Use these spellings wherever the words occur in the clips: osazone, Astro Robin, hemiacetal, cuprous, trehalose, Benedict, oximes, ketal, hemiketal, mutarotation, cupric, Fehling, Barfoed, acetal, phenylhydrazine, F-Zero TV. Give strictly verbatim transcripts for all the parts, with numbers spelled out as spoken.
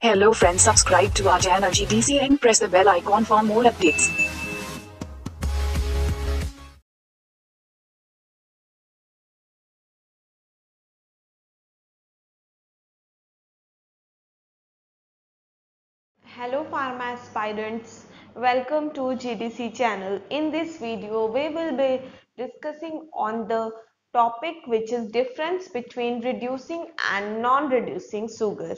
Hello friends, subscribe to our channel G D C and press the bell icon for more updates. Hello pharma aspirants, welcome to G D C channel. In this video we will be discussing on the topic which is difference between reducing and non-reducing sugar.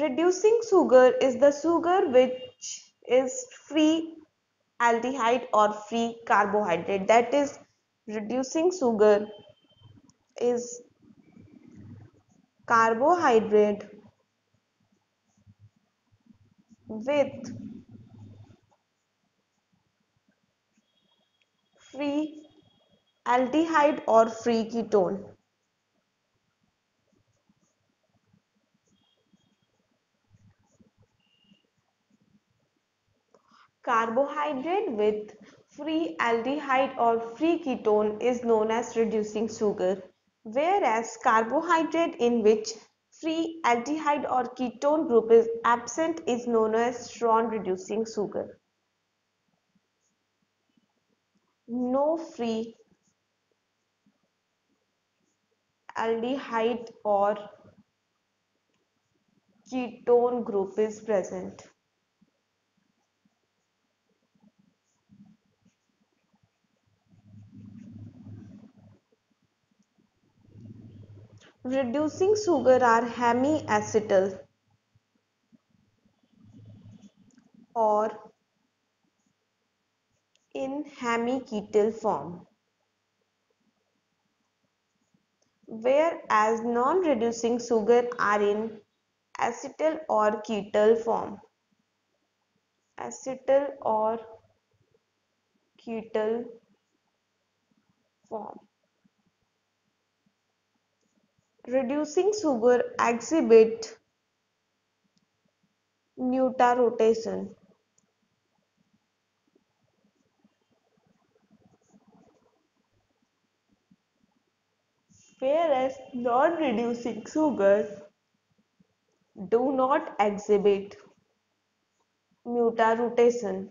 Reducing sugar is the sugar which is free aldehyde or free carbohydrate, that is reducing sugar is carbohydrate with free aldehyde or free ketone. Carbohydrate with free aldehyde or free ketone is known as reducing sugar, whereas carbohydrate in which free aldehyde or ketone group is absent is known as non-reducing sugar. No free aldehyde or ketone group is present. Reducing sugar are hemiacetal or in hemiketal form, whereas non-reducing sugar are in acetal or ketal form. Acetal or ketal form. Reducing sugar exhibit mutarotation. Whereas non-reducing sugar do not exhibit mutarotation.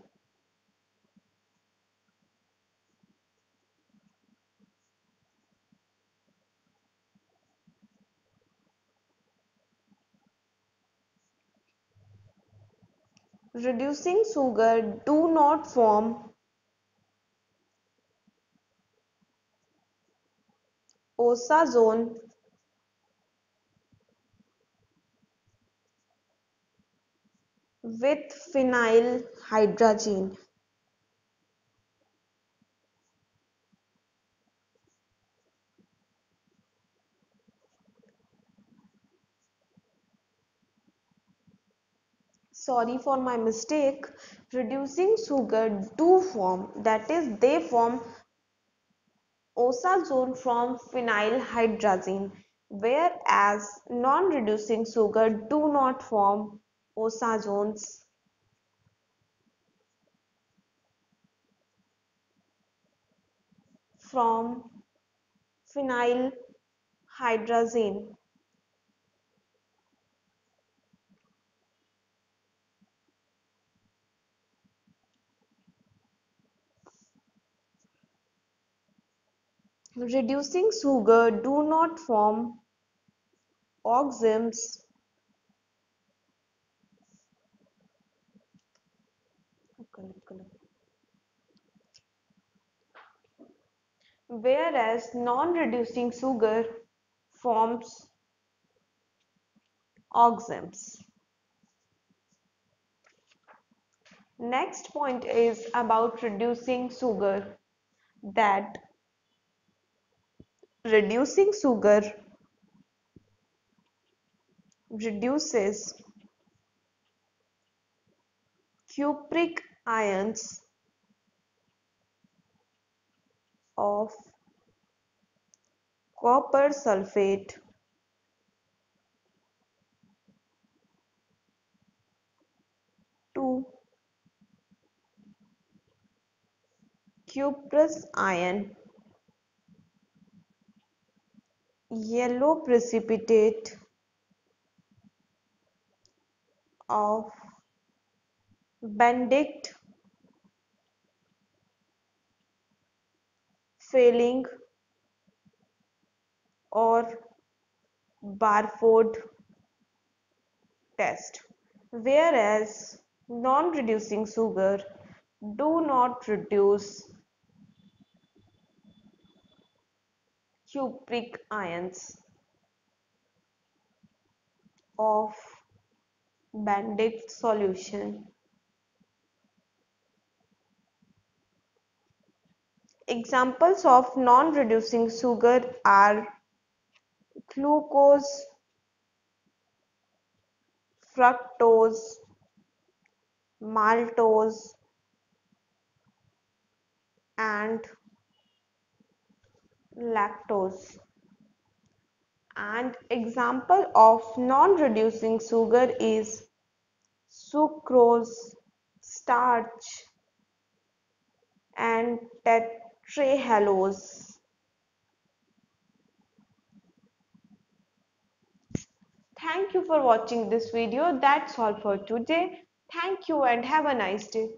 Reducing sugar do not form osazone with phenylhydrazine. Sorry for my mistake. Reducing sugar do form, that is they form osazone from phenylhydrazine, whereas non-reducing sugar do not form osazones. From phenylhydrazine. Reducing sugar do not form oximes whereas non-reducing sugar forms oximes. Next point is about reducing sugar, that reducing sugar reduces cupric ions of copper sulfate to cuprous ion, yellow precipitate of Benedict, Fehling or Barfoed test, whereas non-reducing sugar do not reduce cupric ions of Benedict solution. Examples of non-reducing sugar are glucose, fructose, maltose and lactose. And example of non-reducing sugar is sucrose, starch and trehalose. Thank you for watching this video. That's all for today. Thank you and have a nice day.